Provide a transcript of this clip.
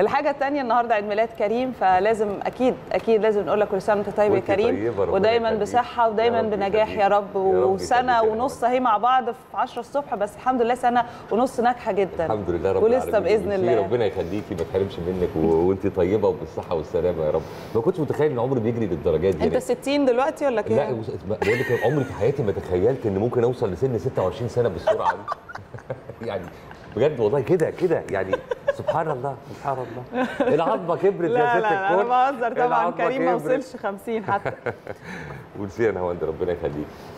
الحاجه الثانيه النهارده عيد ميلاد كريم، فلازم اكيد لازم نقول لك كل سنه وانت طيب يا كريم، ودايما بصحه ودايما بنجاح يا رب. وسنه ونص اهي مع بعض في 10 الصبح، بس الحمد لله سنه ونص ناجحه جدا الحمد لله رب العالمين، ولسه باذن الله ربنا يخليكي ما تحرمش منك وانت طيبه وبالصحه والسلامه يا رب. ما كنتش متخيل ان العمر بيجري للدرجات دي. انت 60 دلوقتي ولا كام؟ لا بقول لك عمري في حياتي ما تخيلت ان ممكن اوصل لسن 26 سنه بالسرعه دي يعني بجد والله كده يعني سبحان الله سبحان الله. العظمه كبرت يا ست الكل. لا انا بهزر طبعا، كريم ما وصلش 50 حتى. ونسينا هو انت ربنا يخليك.